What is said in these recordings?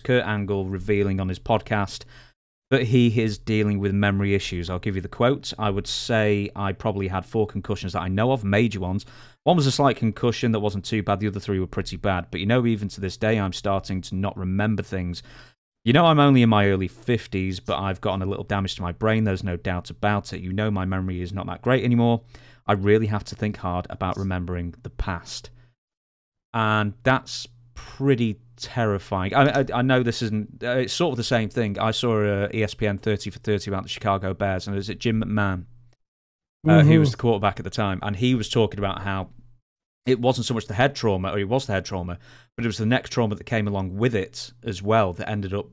Kurt Angle revealing on his podcast that he is dealing with memory issues. I'll give you the quote. I would say I probably had 4 concussions that I know of, major ones. One was a slight concussion that wasn't too bad. The other 3 were pretty bad. But, you know, even to this day, I'm starting to not remember things. You know, I'm only in my early 50s, but I've gotten a little damage to my brain. There's no doubt about it. You know, my memory is not that great anymore. I really have to think hard about remembering the past. And that's pretty terrifying. I know this isn't... it's sort of the same thing. I saw a ESPN 30 for 30 about the Chicago Bears, and it was Jim McMahon, who was the quarterback at the time, and he was talking about how it wasn't so much the head trauma, or it was the head trauma, but it was the neck trauma that came along with it as well that ended up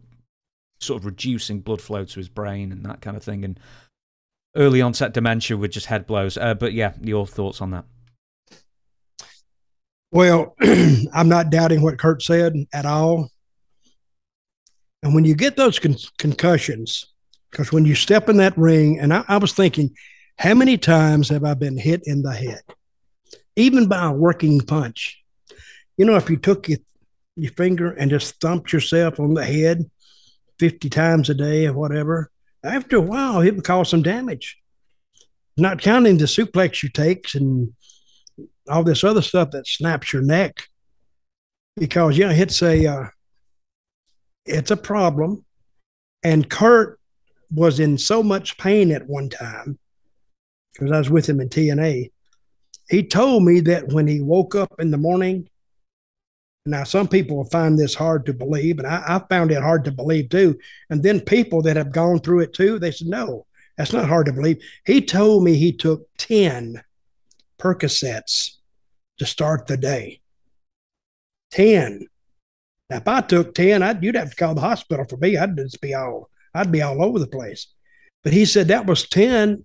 sort of reducing blood flow to his brain and that kind of thing, and early onset dementia with just head blows. But yeah, your thoughts on that? Well, I'm not doubting what Kurt said at all. And when you get those concussions, because when you step in that ring, and I was thinking, how many times have I been hit in the head? Even by a working punch. You know, if you took your finger and just thumped yourself on the head 50 times a day or whatever, after a while, it would cause some damage. Not counting the suplex you take and all this other stuff that snaps your neck, because yeah, it's a problem. And Kurt was in so much pain at one time, because I was with him in TNA. He told me that when he woke up in the morning, now some people find this hard to believe, and I found it hard to believe too. And then people that have gone through it too, they said, no, that's not hard to believe. He told me he took 10 Percocets to start the day. 10. Now, if I took 10, you'd have to call the hospital for me. I'd be all over the place. But he said that was 10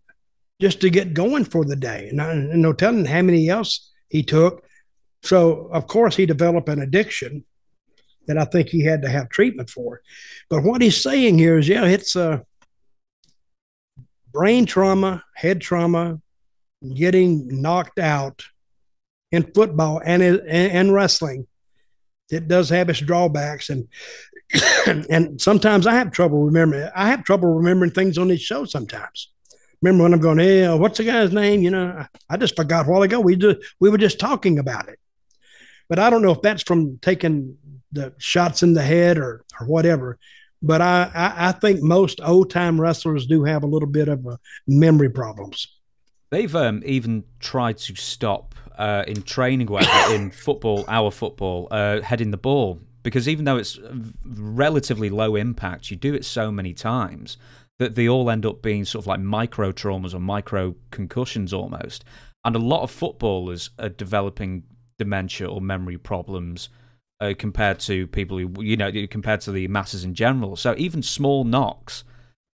just to get going for the day. And no telling how many else he took. So, of course, he developed an addiction that I think he had to have treatment for. But what he's saying here is, yeah, it's brain trauma, head trauma, getting knocked out in football and wrestling. It does have its drawbacks, and and sometimes I have trouble remembering. I have trouble remembering things on this show sometimes. Remember when I'm going, hey, what's the guy's name? You know, I just forgot a while ago. We were just talking about it. But I don't know if that's from taking the shots in the head or whatever. But I think most old-time wrestlers do have a little bit of memory problems. They've even tried to stop in training, whatever, in football, our football, heading the ball. Because even though it's relatively low impact, you do it so many times that they all end up being sort of like micro traumas or micro concussions almost. And a lot of footballers are developing dementia or memory problems compared to people who, you know, compared to the masses in general. So even small knocks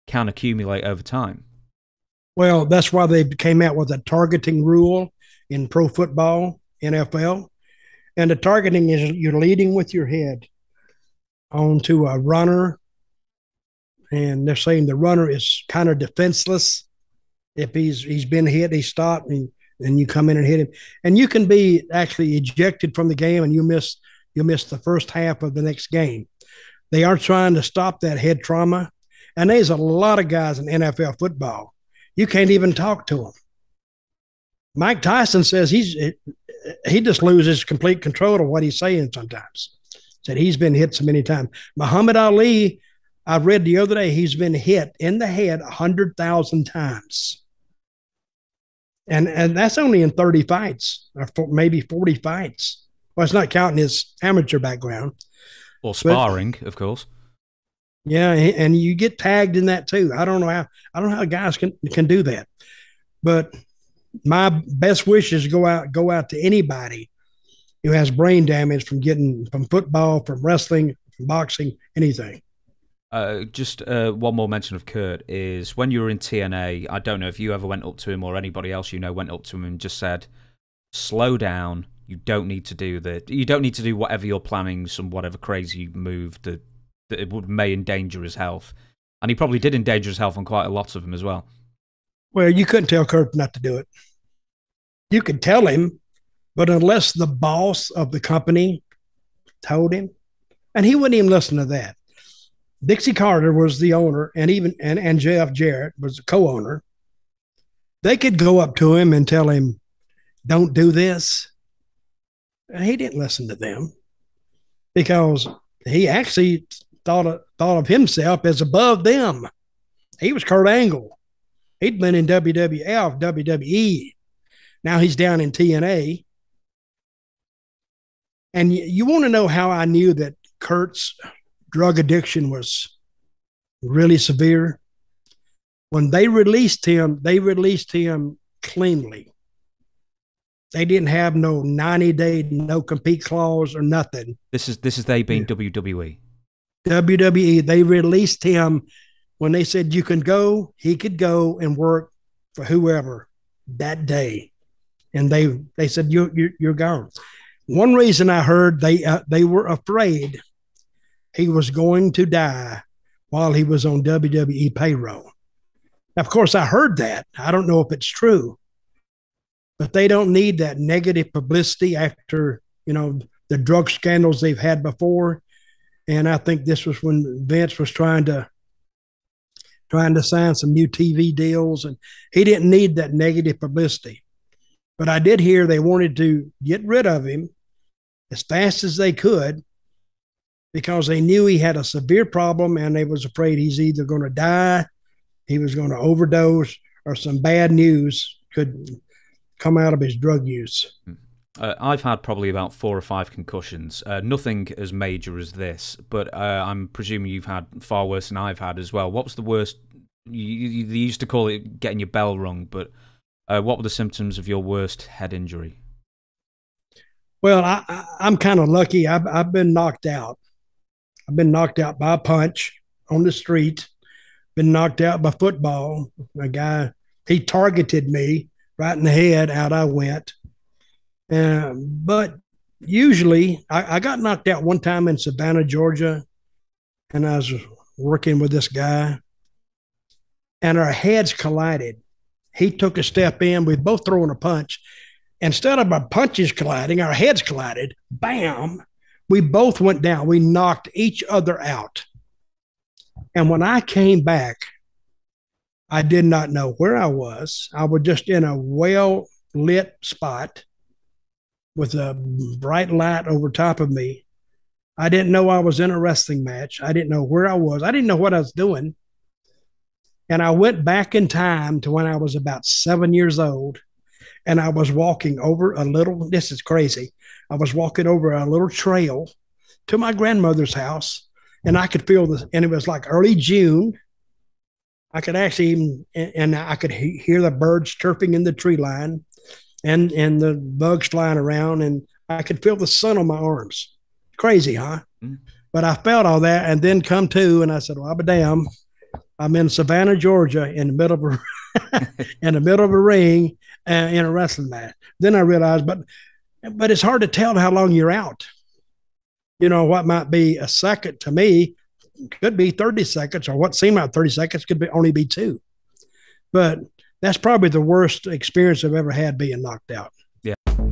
can accumulate over time. Well, that's why they came out with a targeting rule in pro football, NFL. And the targeting is you're leading with your head onto a runner. And they're saying the runner is kind of defenseless. If he's been hit, he stopped, and you come in and hit him. And you can be actually ejected from the game, and you miss the first half of the next game. They are trying to stop that head trauma. And there's a lot of guys in NFL football. You can't even talk to him. Mike Tyson says he just loses complete control of what he's saying sometimes. Said he's been hit so many times. Muhammad Ali, I read the other day, he's been hit in the head 100,000 times. And that's only in 30 fights, or maybe 40 fights. Well, it's not counting his amateur background. Or sparring, but, of course. Yeah, and you get tagged in that too. I don't know how guys can do that. But my best wishes go out to anybody who has brain damage from football, from wrestling, from boxing, anything. One more mention of Kurt is when you were in TNA. I don't know if you ever went up to him or anybody else you know went up to him and just said, "Slow down. You don't need to do that. You don't need to do whatever you're planning. Some whatever crazy move that it may endanger his health." And he probably did endanger his health on quite a lot of them as well. Well, you couldn't tell Kurt not to do it. You could tell him, but unless the boss of the company told him, And he wouldn't even listen to that. Dixie Carter was the owner, and Jeff Jarrett was the co-owner. They could go up to him and tell him, don't do this. And he didn't listen to them because he actually thought of himself as above them. He was Kurt Angle. He'd been in WWF, WWE. Now he's down in TNA. And you want to know how I knew that Kurt's drug addiction was really severe? When they released him cleanly. They didn't have no 90-day no-compete clause or nothing. This is they being WWE. WWE, they released him when they said you can go, he could go and work for whoever that day. And they said, you're gone. One reason I heard they were afraid he was going to die while he was on WWE payroll. Now, of course, I heard that. I don't know if it's true. But they don't need that negative publicity after, the drug scandals they've had before. And I think this was when Vince was trying to sign some new TV deals, and he didn't need that negative publicity. But I did hear they wanted to get rid of him as fast as they could because they knew he had a severe problem and they was afraid he's either going to die, he was going to overdose, or some bad news could come out of his drug use. I've had probably about 4 or 5 concussions. Nothing as major as this, but I'm presuming you've had far worse than I've had as well. What was the worst? You used to call it getting your bell rung, but what were the symptoms of your worst head injury? Well, I'm kind of lucky. I've been knocked out. I've been knocked out by a punch on the street. Been knocked out by football. A guy, he targeted me right in the head. Out I went. But usually I got knocked out one time in Savannah, Georgia, and I was working with this guy, and our heads collided. He took a step in. We were both throwing a punch. Instead of our punches colliding, our heads collided. Bam! We both went down. We knocked each other out. And when I came back, I did not know where I was. I was just in a well-lit spot with a bright light over top of me. I didn't know I was in a wrestling match. I didn't know where I was. I didn't know what I was doing. And I went back in time to when I was about 7 years old, and I was walking over a little, this is crazy, I was walking over a little trail to my grandmother's house, and I could feel this, and it was like early June. I could actually, and I could hear the birds chirping in the tree line, and the bugs flying around, and I could feel the sun on my arms. Crazy, huh? Mm. But I felt all that, and then come to, and I said, well, I'm a damn. I'm in Savannah, Georgia, in the middle of a ring, in a wrestling match. Then I realized, but it's hard to tell how long you're out. What might be a second to me could be 30 seconds, or what seemed like 30 seconds could be only be 2. But that's probably the worst experience I've ever had being knocked out. Yeah.